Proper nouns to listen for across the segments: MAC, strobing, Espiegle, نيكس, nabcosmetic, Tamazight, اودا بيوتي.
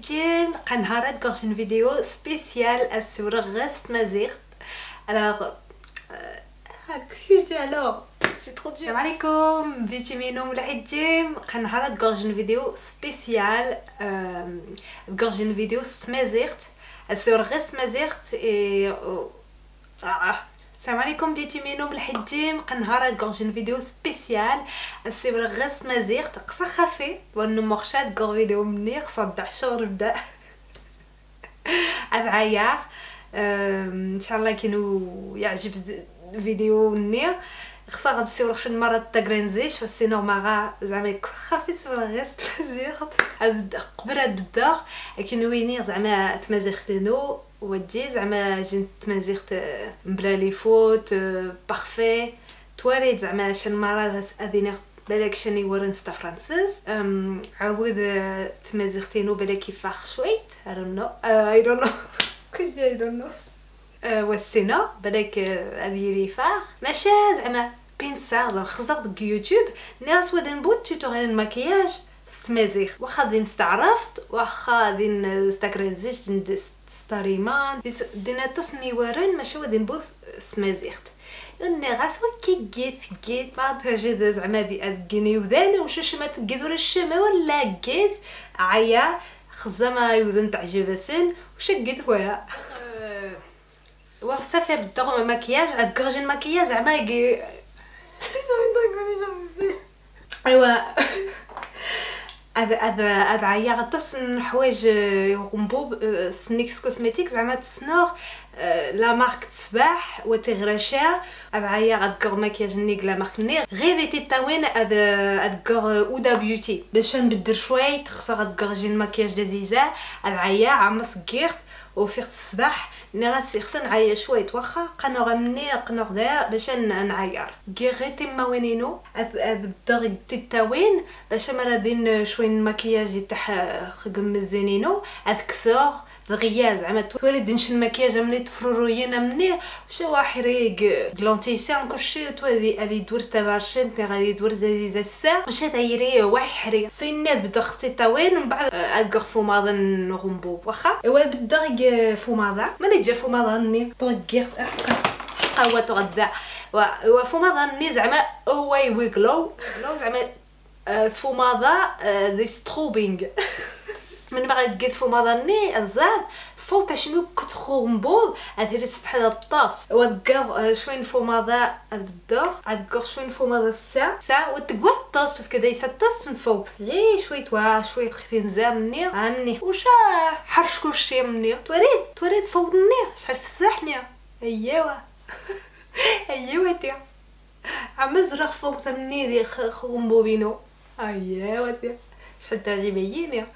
جين قنهارات قرش فيديو سبيسيال الصورة غست مزيغت. alors excusez alors c'est trop dur. السلام عليكم فيتامينو ملحد جيم قنهارات قرش فيديو سبيسيال قرش فيديو سمزيغت الصورة غست مزيغت. السلام عليكم فيتامينو ملحد جيم قنهارات قرش فيديو سبيسيال الصورة غست مزيغت قصة خفي وانو مخشات قر فيديو مني قصة 11 بدا أبعايا ان شاء الله كانوا يعجب الفيديو ني خصها غادي تصير شي مره تاغرينزيش فسي نورمال زعما خافيت ولا غير تمزيغت ابدا قبل بدا كاين ويني زعما تمزيغت نو ودي زعما جنت تمزيغت بلا لي فوت بارفي تواليت زعما شي مره هذينا بالك شني ورنت تاع فرانسيس عاود تمزيغت نو بلا كيفاخ شويه اي دون نو I don't know. والسنة بالك هذه لي فار ماشي زعما بينسار زعما خزرت يوتيوب ناس ودن بوت توتوريال المكياج سمازيخ واخا غادي نستعرفت واخا غادي نستكريزيش ستاريمان دينا تصني ورن ماشي ودن بوت سمازيخت ان غاسو كي جيت ما ترجد زعما دي ادكني ودانا وشش ما تجدوا الشمه ولا جيت عيا خزما يودن تعجب سن وشقت ويا وصافي بالضغم المكياج الكرجين المكياج زعما يجي ايوا هذا عيا غتصن حوايج غنبوب سنيكس كوزميتيك زعما تسنور لا مارك تسباح وتغرشا هذا عيا غتكر مكياج نيك لا مارك نير غير تي تاوين غتكر اودا بيوتي باش نبدل شويه خصها غتكر جي المكياج لذيذه هذا عيا عمص كيرت وفيخت الصباح ني غنسخن عيا شويه واخا قنو غمني قنو غدا باش نعير غير تما وينينو بالضغط تي تاوين باش مرادين شويه المكياج تاع خقمزينينو اذكسور دغيا زعما تولد نش المكياج ملي تفروروينا مني شو حريق لونتيسان كلشي تولي هذه دور تبارشين تي غادي دور دزيزه الساعه مشات دايري وحري سينات بدغتي طوين من بعد الكرفو ماضن غنبوب واخا ايوا بالدغ فوماضا ملي جا فوماضا ني طغير حقا وتغذى وفوماضا ني زعما اوي ويغلو زعما فوماضا ديستروبينغ من بعد قد فمضني الزاد فوت شنو كتخو مبوب هذه بحال الطاس وتقر شوين فمضه الدور عاد شوين فمضه الساعه وتقوى الطاس باسكو دايسه الطاس من فوق غير شويه شويه خدي نزامني عامني وش حرش كلشي مني توريد فوضني شحال تسبحني ايوا ايوا تي عم زرق فوق مني دي خو مبوبينو ايوا تي شحال تعجبيني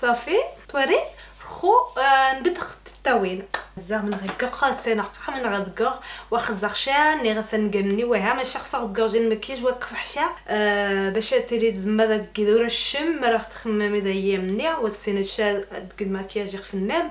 صافي توري خو نبدخ التاوين بزاف من غير قاص انا فحال من غدق وخزق شان ني غسنقمني وها ماشي خصو غدجين مكياج وقفحشه باش تيري زعما داك الدوره الشم راه تخممي دايا مني والسنه شال داك المكياج يخفنام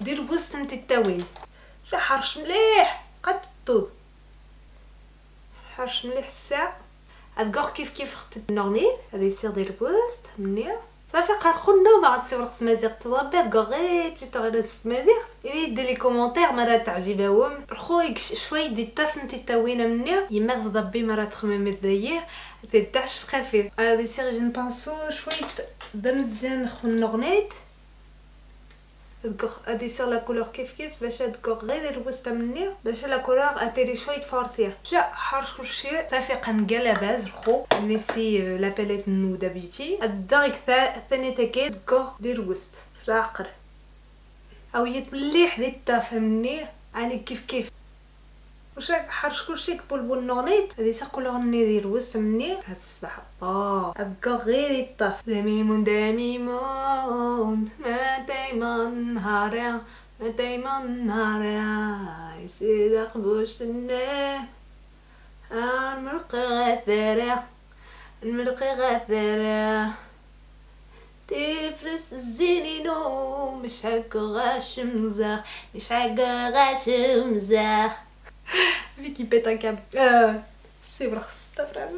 دير وسط نتاع التاوين شا حرش مليح قد الطوب حرش مليح الساعه غتقور كيف خدت نورني هذا يصير دير وسط مني صافي قادخل النوم غتصيفط وقت مازيغت تضربي غير توتوريال مازيغت يدير لي كومونتير مرة تعجبهم خويا شويه ديال الطفن تاوينه مني يما تضبي مرة تخممي داير تتعش خفيف هذا يصير جن بانسو شويه دمزيان خو نورنيت ادي سير لا كولور كيف باش ادكور غير الوسطى مني باش لا كولور اتيري شويه فورتيه جا حرش كلشي صافي قنقلباز الخو نسي لابيليت نو دابيتي الدرك ثاني تاكيد دكور دير وسط فراقر اويت مليح ديال تفهمني يعني كيف وشاك حرش كلشي كبولبول نونيت هذه سير كولور ني دير وسط مني هاد الصباح طا ادكور غير الطف دميمون komt meteen man haar, is dat gebostende, aan melk gaat er, تفرس الزينين مش هكا غاش مزاح في كي بيت كاب سيبر خص الطفرات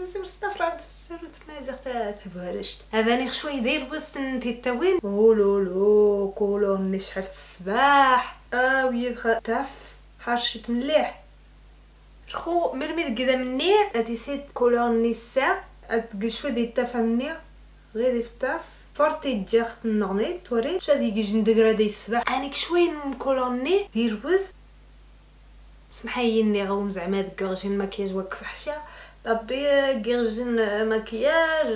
مازال تهبهرشت هذاني خشو يدير وسن تيتاوين ولولو كولوني شحال الصباح ويا تاف حرشت مليح الخو مرمي كدا مني هادي سيت كولوني سا تقشو دي التاف مني غير التاف فورتي تجاخت النغني توري شادي يجي جندقرا دي الصباح انيك شويه نكولوني دير وز سمحي لي غوم زعما داك غير ماكياج واك صحشا طبي غير ماكياج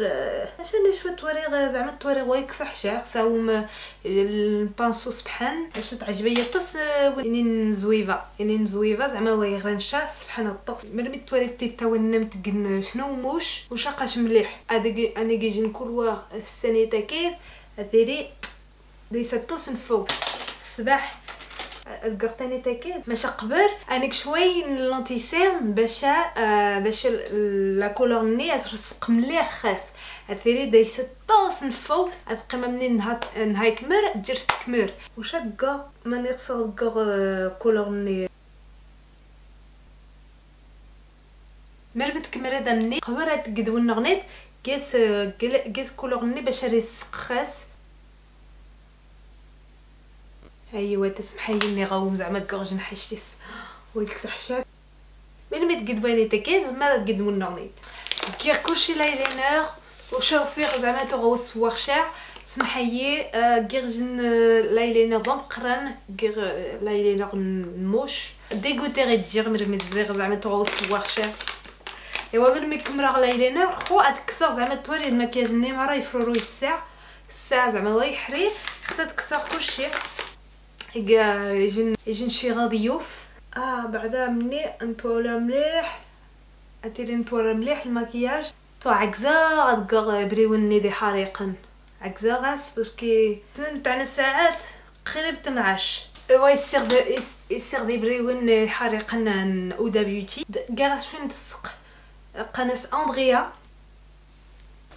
عشان شويه توري زعما توري واك صحشا خصهم البانسو سبحان باش تعجبي الطس نزويفه زعما وي غنشا سبحان الطقس مرمي توري تيتاو نمت شنو موش وشاقاش مليح هذيك اني كيجي نكولوا السنه تاكيد هذيري ديسا الطس نفوق الصباح القرطاني تاكيد ماشي قبر انك شويه لونتيسيرن باش لا كولورني ترسق مليح خاص اثيري دايسه طاس نفوت القمه منين نهار كمر تجر تكمر واش هكا ماني خصو كولورني مربت كمره دا مني قبر تقدو النغنيت كيس كولورني باش رسق خاص ايوا تسمحي لي غوم زعما تكرج نحشتيس ويلك صحشات من متقدواني تاكيز ما تقدموا النونيت كي كوشي لايلينر وشوفير زعما تغوص ورشا سمحي كيرجن لايلينر ضمقران كير لايلينر موش ديغوتي غير مرمي الزغ زعما تغوص ورشا ايوا من مكمرا لايلينر خو اتكسر زعما توري المكياج ني ما راه يفرورو الساعه زعما واي حري خصها تكسر كلشي يجي شي غضيوف بعدا مني نطول مليح اتيري نطول مليح المكياج تو عكزه غتلقى بريوني دي حريقا عكزه غاس بركي تاع الساعات قريب تنعش ايوا يسير دي بريوني حريقا اودا بيوتي كاع شويه نتسق قناه اندريا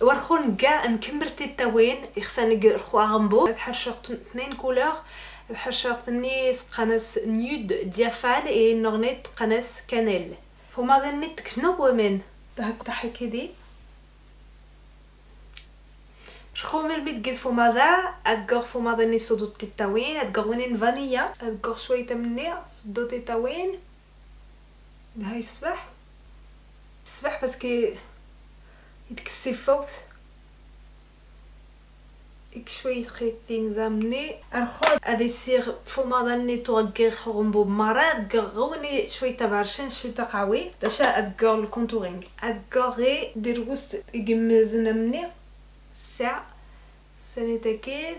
ورخون كاع نكمرتي التوين خصني خو غنبو تحشرت 2 كولور الحشرات النيس قناس نيود ديافال اي نورنيت قناس كانيل فما ظنيتك شنو ومن هاك ضحك هدي شخوم البيت قد فما ذا ادقر فما ظني صدوت التاوين ادقر وين فانيا ادقر شويه مني صدوت التاوين هاي الصباح باسكو يتكسي فوق شويه خيطين زامني الخوض هذا سير فما ظني توغير خرمبو مراد غوني شويه تبارشن شويه قوي باش ادكر الكونتورينغ ادكري دير غوست يجمزنا مني ساعه سنتكيد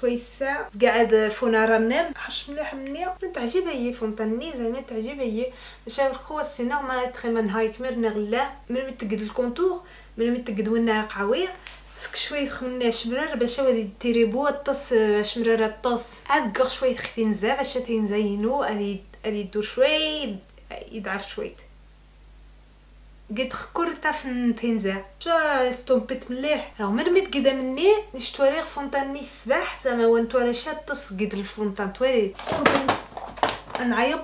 تويسا قاعد فونارا نم حش مليح مني تعجبها هي فونطني زعما تعجبها هي باش الخوض سي نورمال تري من هايك مرنا غلا من متقد الكونتور من متقد ونا قويه سك شويه خمنا شمرار باش ودي ديري بو الطاس شمرار الطاس عاد كغ شويه خدين زعما باش تنزينو هادي دور شويه يضعف شويه قد خكرت فن تنزع شا استومبت مليح راه مرميت قدا مني نشتوري فونطاني الصباح زعما ونتوري شات طس قد الفونطان توري نعيا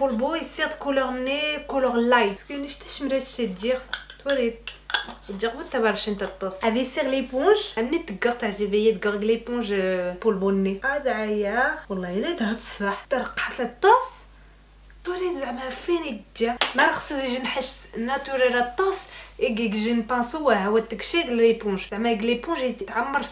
بولبو يصير كولور ني كولور لايت كي نشتا شمرات تجيغ توري تجربوا تبارش نتا الطوس هذه سير ليبونج مني تكر تعجبيه تكر ليبونج بول بوني هذا عيار والله الا هاد الصباح ترقعت الطوس توري زعما فين تجا ما خص يجي نحس ناتورال الطوس ايكيك جين بانسو هو تكشي ليبونج زعما ليبونج يتعمر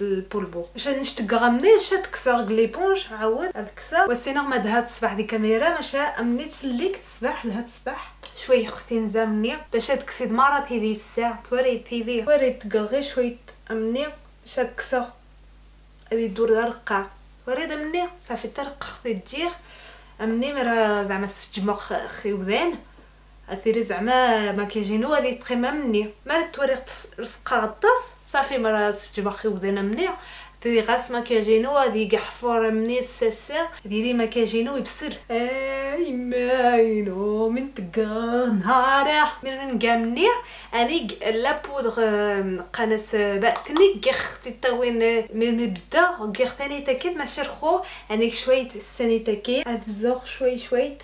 البولبو باش نشتقى مني شات كسر ليبونج عاود الكسر وسي نورمال هاد الصباح دي كاميرا ماشي مني تسليك الصباح لهاد الصباح شويه اختي نزامني باش تكسد مره تيدي الساعه توري تيدي توري تقغي شويه امني باش تكسر اللي دور رقه توري دمني صافي ترق اختي تجيغ امني مرا زعما السجمه خيوذان اثيري زعما ما كيجينو هذه تخيمه مني ما توري رسقه غطاس صافي مرا السجمه خيوذان مني ديري غاس مكياجينو، هذه قحفور مني الساسير ديري مكياجينو يبصر اي ماينو من تقان هارا من قامني اني لا بودغ قناس باتني كختي طوين من بدا كختاني تاكيد ماشي رخو اني شويه السني تاكيد ادزوق شويه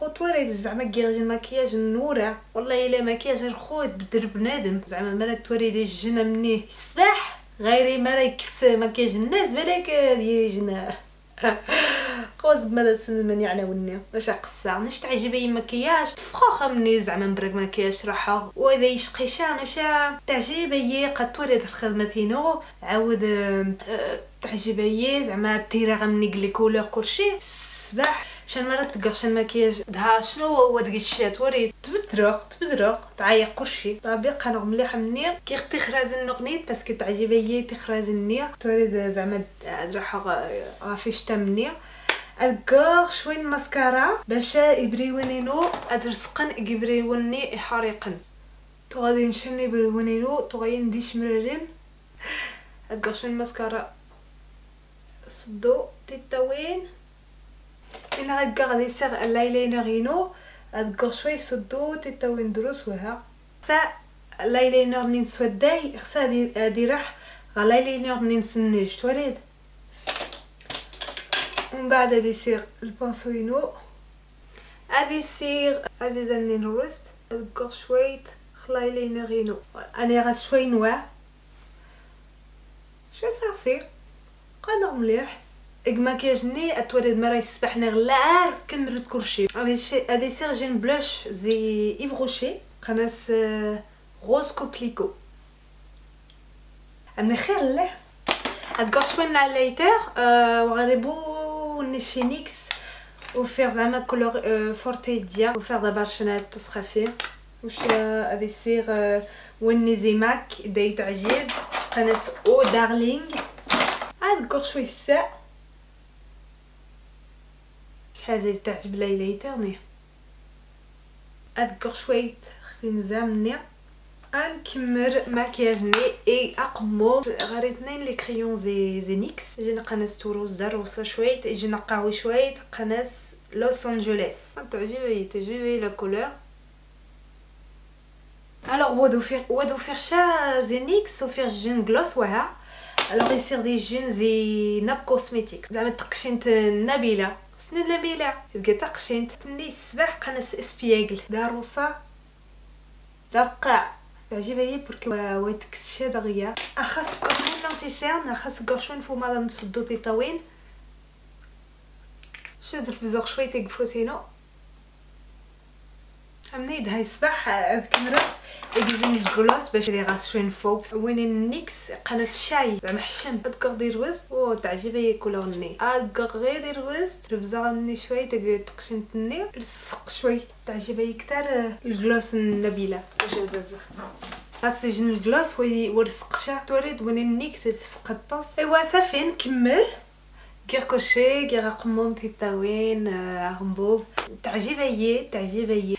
خطوة زعما كيرجي المكياج النورة والله الا مكياج الخود بدرب بنادم زعما مالا توريدي الجنة منيه الصباح غيري مالا يكس مكياج الناس بالك ديري جنة قوز بمالا سن من يعناوني واش قصة نش تعجبي المكياج تفخخه مني زعما مبرك مكياج راحه واذا يشقيشه ماشي تعجبي قد توريد الخدمة تينو عاود تعجبي زعما تيرا غمني لي كولور كلشي الصباح شان مرات تقرش المكياج دها شنو هو داك الشيء توري تبدروق تعيق كلشي طابق انا مليحه مني كي تخرز النقنيت باسكو تعجبي تخرز النيه توري زعما راح غافيش تمني الكور شويه الماسكارا باش يبريونينو ادرسقن يبريوني حريقن تو غادي نشني بريونينو تو غادي نديش مرارين الكور شويه الماسكارا صدو تيتاوين من غادي نسير اللايلاينر ينو غادي شويه صدو تيتاو ندروس وها سا اللايلاينر منين نسوداي خصها هادي راح اللايلاينر منين نسنيش توريد ومن بعد غادي نسير البونسو ينو غادي نسير عزيزه نينورست غادي شويه اللايلاينر ينو انا غا شويه نوا شو صافي قادر مليح المكياجني اتورد مره الصباح نغلار كنمرد كلشي هذه سيرجين بلاش زي ايف روشي قناص روز كوكليكو انا خير له اتغش من على لايتر وغربو نيشينيكس وفير زعما كولور فورتيديا وفير دابا شنات تصخفي واش هذه سير وني زي ماك دايت عجيب قناص او دارلينغ اتغش شويه الساعه هذه تعجب ليليترني اذكر شويه خنزامني غنكمل مكياجني اي اقمو غير اثنين لي كريون زينيكس جي نقناس توروز دروسه شويه يجي نقاوي شويه قناس لوس انجلوس تعجبني لا كولور alors وادو فير شا زينيكس وفير جين غلوس وها alors يصير دي جين زي ناب كوزميتيك زعما تقشينت نبيله سند لبيلة تقشنت تني الصباح قناص اسبياغل داروسا درقع تعجبني برك ويتكسش دغيا اخاص كرشون لونتيسيرن اخاص كرشون فما نصدو تيطاوين شدر بزوق شويه تكفوتينو امنيد هاي الصباح كنرا يجيني الكلاص باش لي غاس شويه فوق وين النيكس قناص شاي زعما حشم ادكر دير وست او تعجبي كولوني ادكر غير دير وست بزاف مني شويه تقشنت النير لصق شويه تعجبي كثر الكلاص النبيله وجا بزاف خاص يجن الكلاص ويرسق شا توريد وين النيكس تسق الطاس ايوا صافي نكمل كير كوشي كير قمم تيطاوين غنبوب تعجبي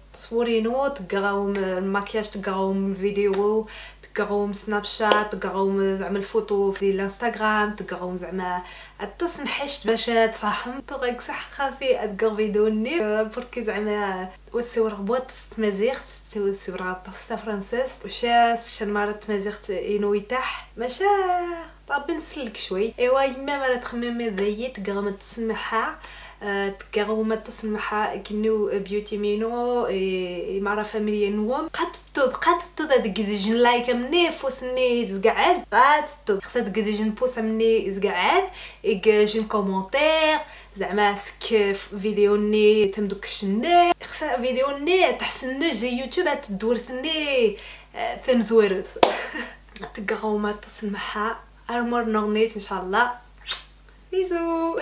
صورينو تقراوم الماكياج تقراوم الفيديو تقراوم سناب شات تقراوم زعما الفوتو في الانستغرام تقراوم زعما التصنحش باش تفهم تغيك صح خافي ادقر فيديوني بركي زعما وتصور غبوط تمازيغت تصور غطاسه فرانسيس وشاس شماره تمازيغت ينوي تاح ماشي طاب نسلك شوي ايوا يما مره تخممي ذيت تقرا ما تسمعها تقاوم تسمحها كنو بيوتي مينو اي مارا فاميليا نوم قد تود داك الجن لايك مني فوسني تزقعد قد تود خصها داك الجن بوس مني زقعد اي جن كومونتير زعما سك فيديو ني تندوك الشني خصها فيديو ني تحسن جي يوتيوب تدورثني فيلم زويرت تقاوم تسمحها امور نغنيت ان شاء الله Bisous.